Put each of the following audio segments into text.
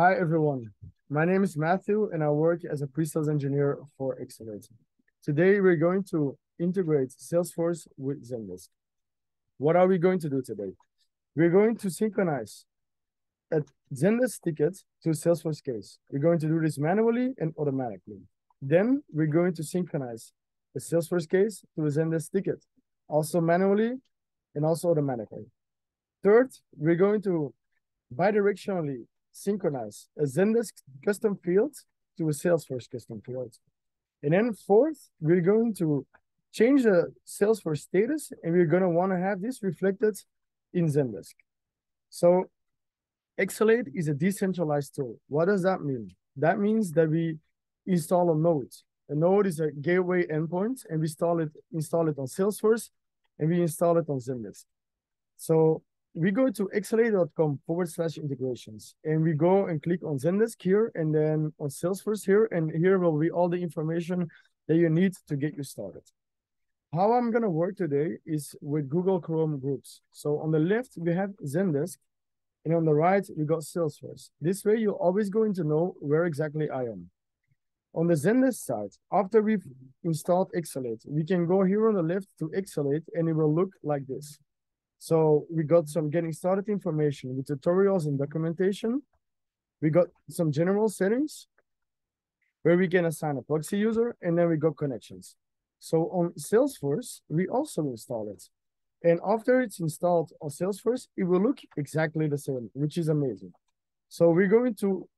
Hi, everyone. My name is Matthew, and I work as a pre-sales engineer for Exalate. Today, we're going to integrate Salesforce with Zendesk. What are we going to do today? We're going to synchronize a Zendesk ticket to Salesforce case. We're going to do this manually and automatically. Then we're going to synchronize a Salesforce case to a Zendesk ticket, also manually and also automatically. Third, we're going to bidirectionally synchronize a Zendesk custom field to a Salesforce custom field. And then fourth, we're going to change the Salesforce status, and we're going to want to have this reflected in Zendesk. So Exalate is a decentralized tool. What does that mean? That means that we install a node. A node is a gateway endpoint, and we install it on Salesforce, and we install it on Zendesk. So we go to exalate.com/integrations, and we go and click on Zendesk here, and then on Salesforce here, and here will be all the information that you need to get you started. How I'm going to work today is with Google Chrome groups. So on the left, we have Zendesk, and on the right, we got Salesforce. This way, you're always going to know where exactly I am. On the Zendesk side, after we've installed Exalate, we can go here on the left to Exalate, and it will look like this. So we got some getting started information with tutorials and documentation. We got some general settings where we can assign a proxy user, and then we got connections. So on Salesforce, we also install it. And after it's installed on Salesforce, it will look exactly the same, which is amazing. So we're going to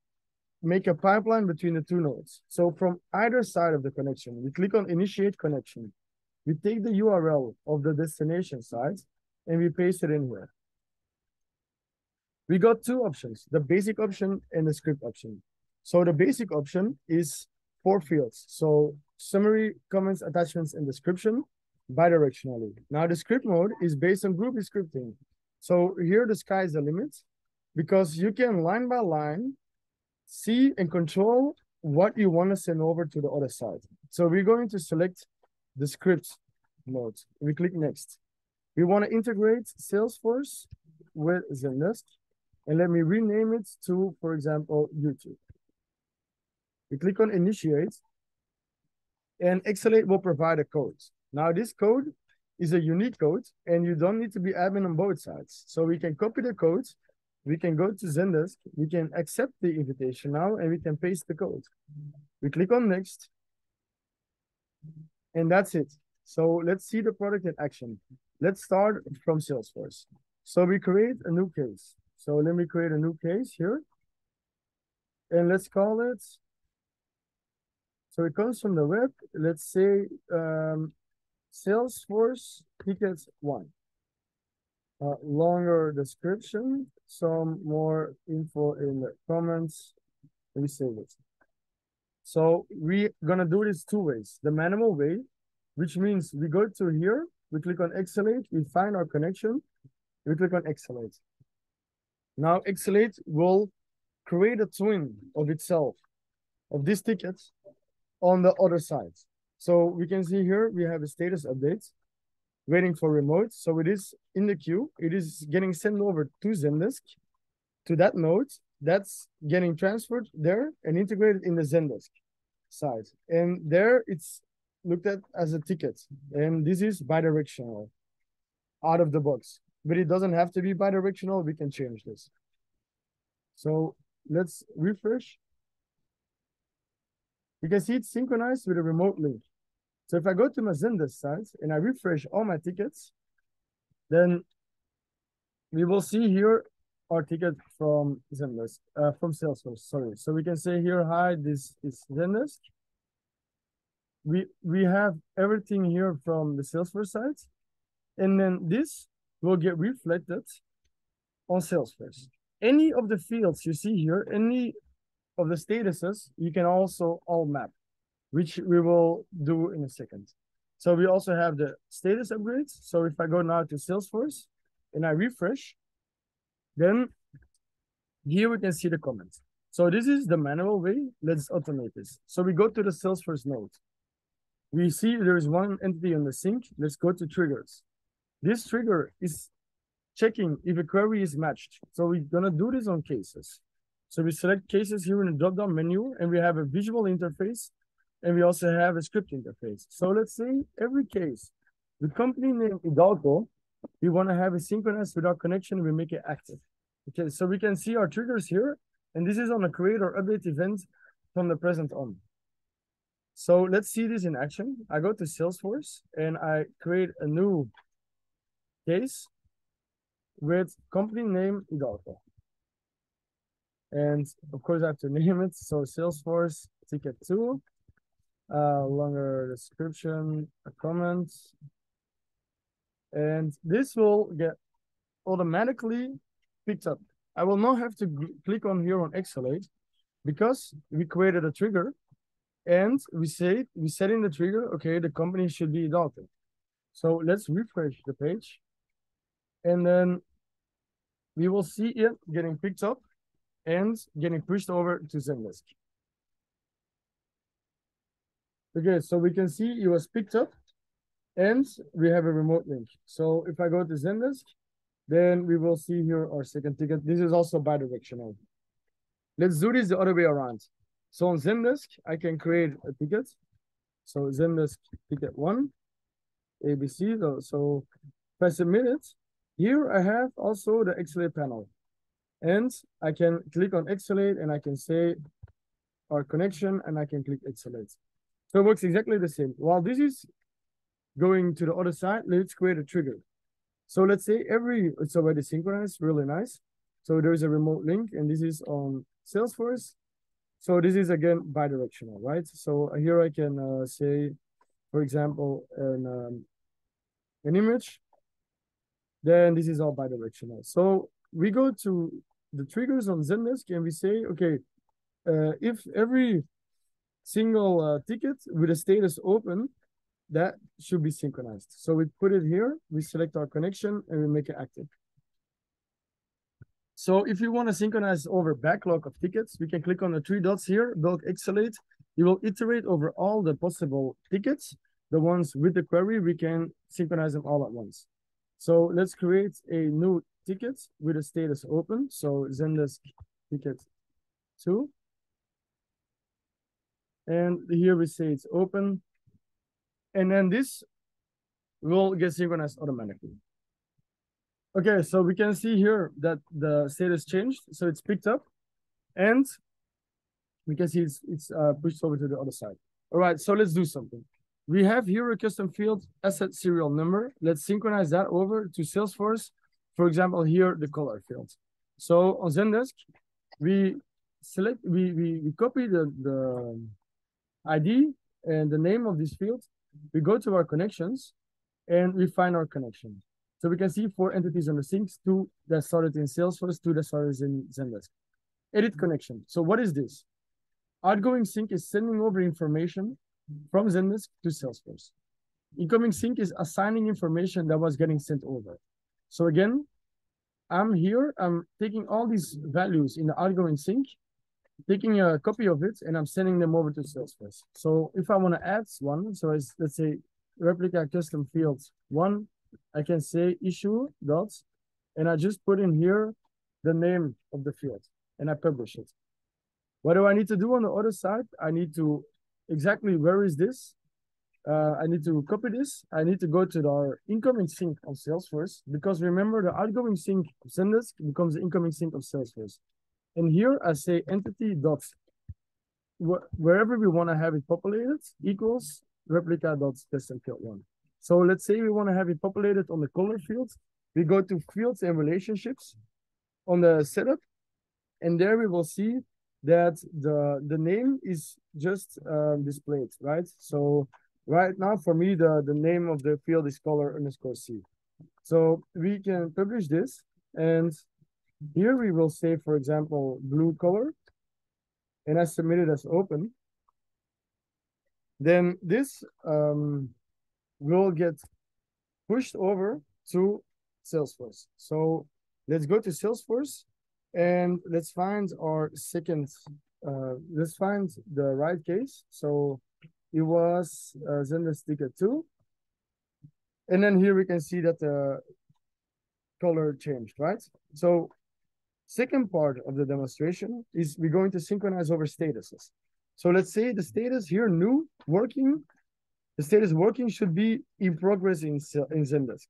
make a pipeline between the two nodes. So from either side of the connection, we click on Initiate Connection. We take the URL of the destination site, and we paste it in here. We got two options, the basic option and the script option. So the basic option is 4 fields. So summary, comments, attachments, and description bidirectionally. Now the script mode is based on Groovy scripting. So here the sky is the limit, because you can line by line see and control what you want to send over to the other side. So we're going to select the script mode. We click next. We want to integrate Salesforce with Zendesk, and let me rename it to, for example, YouTube. We click on Initiate, and Exalate will provide a code. Now, this code is a unique code, and you don't need to be admin on both sides. So we can copy the code, we can go to Zendesk, we can accept the invitation now, and we can paste the code. We click on Next, and that's it. So let's see the product in action. Let's start from Salesforce. So we create a new case. So let me create a new case here, and let's call it. So it comes from the web. Let's say Salesforce ticket 1. Longer description, some more info in the comments. Let me save it. So we're gonna do this two ways. The manual way, which means we go to here, we click on Exalate, we find our connection, we click on Exalate. Now Exalate will create a twin of itself, of this ticket, on the other side. So we can see here, we have a status update, waiting for remote. So it is in the queue. It is getting sent over to Zendesk, to that node. That's getting transferred there and integrated in the Zendesk side. And there it's looked at as a ticket. And this is bidirectional, out of the box. But it doesn't have to be bidirectional. We can change this. So let's refresh. You can see it's synchronized with a remote link. So if I go to my Zendesk site and I refresh all my tickets, then we will see here our ticket from Zendesk, from Salesforce, sorry. So we can say here, hi, this is Zendesk. We have everything here from the Salesforce site, and then this will get reflected on Salesforce. Any of the fields you see here, any of the statuses, you can also all map, which we will do in a second. So we also have the status upgrades. So if I go now to Salesforce and I refresh, then here we can see the comments. So this is the manual way. Let's automate this. So we go to the Salesforce node. We see there is one entity on the sync. Let's go to triggers. This trigger is checking if a query is matched. So we're gonna do this on cases. So we select cases here in the drop-down menu, and we have a visual interface, and we also have a script interface. So let's say every case, the company named Hidalgo, we want to have a synchronous without connection, we make it active. Okay, so we can see our triggers here, and this is on a create or update event from the present on. So let's see this in action. I go to Salesforce and I create a new case with company name Hidalgo. And of course I have to name it. So Salesforce ticket 2, longer description, a comment. And this will get automatically picked up. I will not have to click on here on Exalate because we created a trigger and we set in the trigger, okay, the company should be Hidalgo. So let's refresh the page. And then we will see it getting picked up and getting pushed over to Zendesk. Okay, so we can see it was picked up and we have a remote link. So if I go to Zendesk, then we will see here our second ticket. This is also bidirectional. Let's do this the other way around. So on Zendesk, I can create a ticket. So Zendesk ticket 1, ABC. So if I submit it, here I have also the Exalate panel. And I can click on Exalate and I can say our connection and I can click Exalate. So it works exactly the same. While this is going to the other side, let's create a trigger. So let's say it's already synchronized, really nice. So there's a remote link and this is on Salesforce. So this is again, bidirectional, right? So here I can say, for example, an image, then this is all bidirectional. So we go to the triggers on Zendesk and we say, okay, if every single ticket with a status open, that should be synchronized. So we put it here, we select our connection and we make it active. So if you want to synchronize over backlog of tickets, we can click on the 3 dots here, bulk Exalate. You will iterate over all the possible tickets. The ones with the query, we can synchronize them all at once. So let's create a new ticket with a status open. So Zendesk ticket 2. And here we say it's open. And then this will get synchronized automatically. Okay, so we can see here that the status changed. So it's picked up and we can see it's pushed over to the other side. All right, so let's do something. We have here a custom field asset serial number. Let's synchronize that over to Salesforce. For example, here, the color field. So on Zendesk, we copy the ID and the name of this field. We go to our connections and we find our connection. So we can see 4 entities under syncs, 2 that started in Salesforce, 2 that started in Zendesk. Edit connection. So what is this? Outgoing sync is sending over information from Zendesk to Salesforce. Incoming sync is assigning information that was getting sent over. So again, I'm here, I'm taking all these values in the outgoing sync, taking a copy of it, and I'm sending them over to Salesforce. So if I want to add one, so let's say replica custom fields 1, I can say issue dots, and I just put in here the name of the field, and I publish it. What do I need to do on the other side? I need to exactly where is this? I need to copy this. I need to go to our incoming sync of Salesforce because remember the outgoing sync of Zendesk becomes the incoming sync of Salesforce. And here I say entity dot wherever we want to have it populated equals replica dot custom field 1. So let's say we want to have it populated on the color field. We go to fields and relationships on the setup, and there we will see that the name is just displayed, right? So right now for me, the name of the field is color_C. So we can publish this. And here we will say, for example, blue color. And I submit it as open. Then this will get pushed over to Salesforce. So let's go to Salesforce. And let's find our second, let's find the right case. So it was Zendesk ticket 2. And then here we can see that the color changed, right? So Second part of the demonstration is we're going to synchronize over statuses. So let's say the status here, new, working. The status working should be in progress in Zendesk.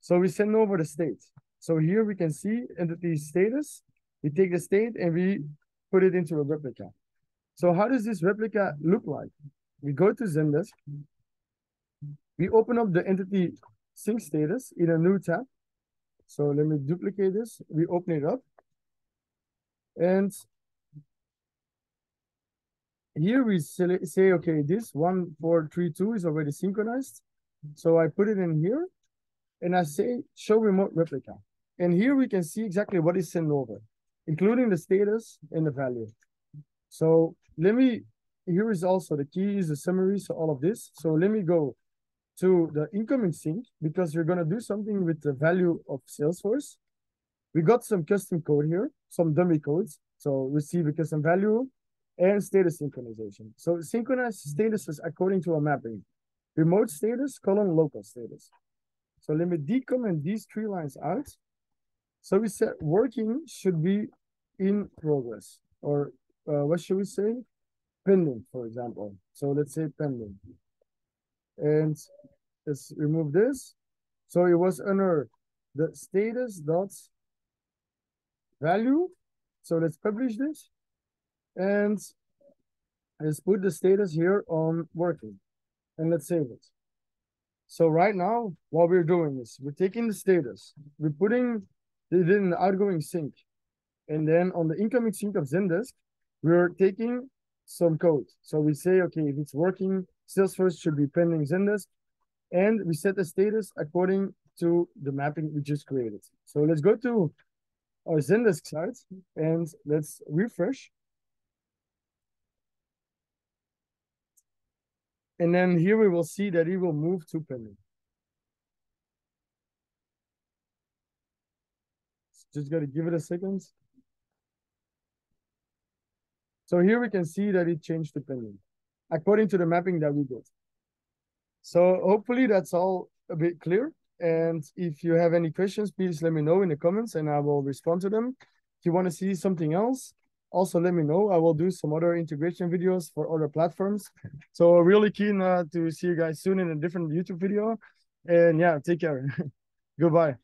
So we send over the state. So here we can see entity status. We take the state and we put it into a replica. So how does this replica look like? We go to Zendesk. We open up the entity sync status in a new tab. So let me duplicate this. We open it up. And here we say, okay, this 1432 is already synchronized. So I put it in here and I say, show remote replica. And here we can see exactly what is sent over, including the status and the value. So let me, here is also the key is the summary to all of this. So let me go to the incoming sync because we're going to do something with the value of Salesforce. We got some custom code here, some dummy codes. So receive a custom value and status synchronization. So synchronize statuses according to a mapping. Remote status, colon local status. So let me decomment these three lines out. So we said working should be in progress, or what should we say? Pending, for example. So let's say pending. And let's remove this. So it was under the status dot value. So let's publish this. And let's put the status here on working and let's save it. So right now, what we're doing is we're taking the status, we're putting it in the outgoing sync. And then on the incoming sync of Zendesk, we're taking some code. So we say, okay, if it's working, Salesforce should be pending Zendesk. And we set the status according to the mapping we just created. So let's go to our Zendesk site and let's refresh. And then here we will see that it will move to pending. Just got to give it a second. So here we can see that it changed to pending according to the mapping that we did. So hopefully that's all a bit clear. And if you have any questions, please let me know in the comments and I will respond to them. If you want to see something else, also let me know. I will do some other integration videos for other platforms. So really keen to see you guys soon in a different YouTube video. And yeah, take care. Goodbye.